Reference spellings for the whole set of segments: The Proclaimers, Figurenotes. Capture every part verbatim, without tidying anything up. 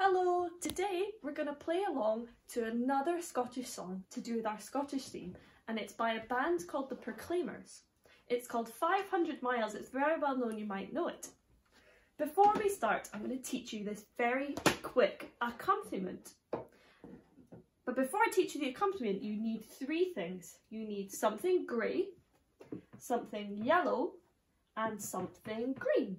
Hello! Today we're going to play along to another Scottish song to do with our Scottish theme, and it's by a band called The Proclaimers. It's called five hundred miles, it's very well known, you might know it. Before we start, I'm going to teach you this very quick accompaniment. But before I teach you the accompaniment, you need three things. You need something grey, something yellow, and something green.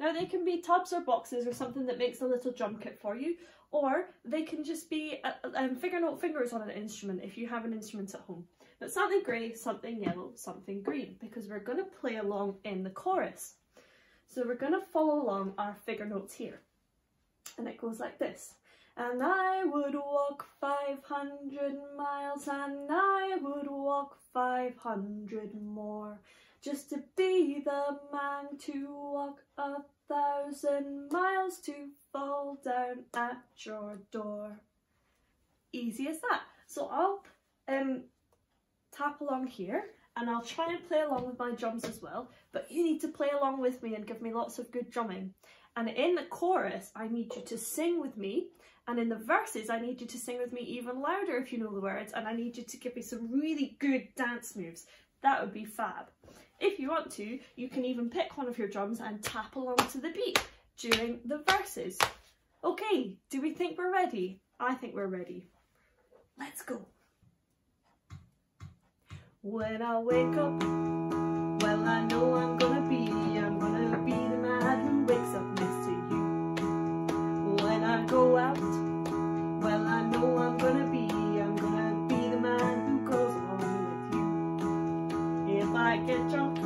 Now they can be tubs or boxes or something that makes a little drum kit for you, or they can just be uh, um, figure note fingers on an instrument if you have an instrument at home. But something grey, something yellow, something green, because we're going to play along in the chorus. So we're going to follow along our figure notes here. And it goes like this. And I would walk five hundred miles, and I would walk five hundred more, just to be the man to walk a thousand miles, to fall down at your door. Easy as that. So I'll um, tap along here and I'll try and play along with my drums as well, but you need to play along with me and give me lots of good drumming. And in the chorus, I need you to sing with me. And in the verses, I need you to sing with me even louder if you know the words. And I need you to give me some really good dance moves. That would be fab. If you want to, you can even pick one of your drums and tap along to the beat during the verses. Okay, do we think we're ready? I think we're ready. Let's go. When I wake up, well, I know I'm gonna be, I'm gonna be the man who wakes up next to you. When I go out, well, I know I'm gonna be, I'm gonna be the man who goes along with you. If I get drunk,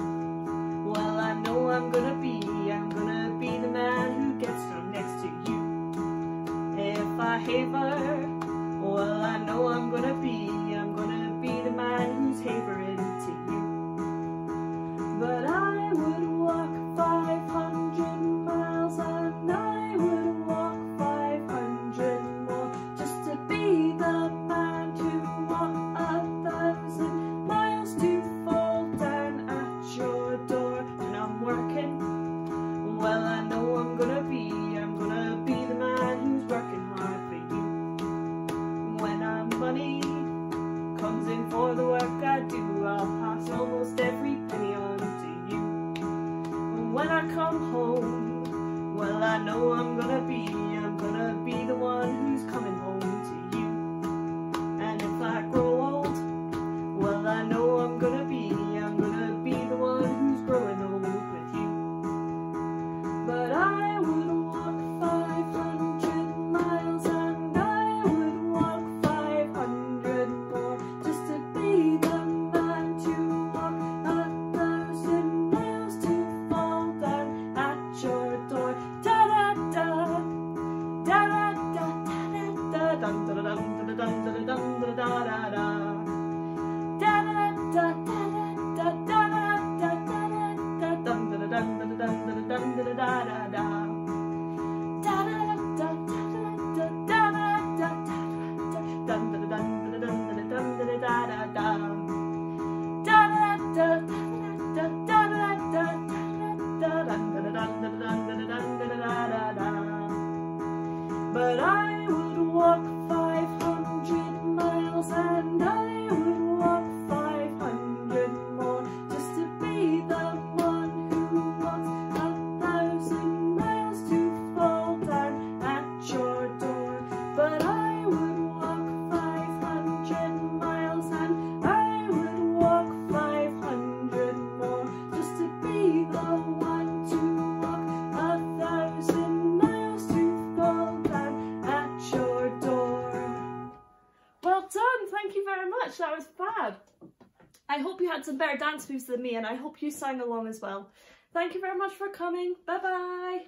well, I know I'm gonna be, I'm gonna be the man who gets drunk next to you. If I haver, well, I know I'm gonna be, I'm gonna be the man who's havering to you. But I would walk five hundred miles, and I would walk five hundred more, just to be the man to walk a thousand miles, to fall down at your door. And I'm working, well, I know I'm gonna be, I'm gonna be the man who's working hard for you. When I'm money comes in for the work I do, I'll pass almost every penny on to you. And when I come home, well, I know I'm gonna be, I'm gonna be the one who's coming home to you. And if I grow old, well, I know I'm gonna be, I'm gonna be the one who's growing old with you. But I would That was fab. I hope you had some better dance moves than me, and I hope you sang along as well. Thank you very much for coming. Bye bye.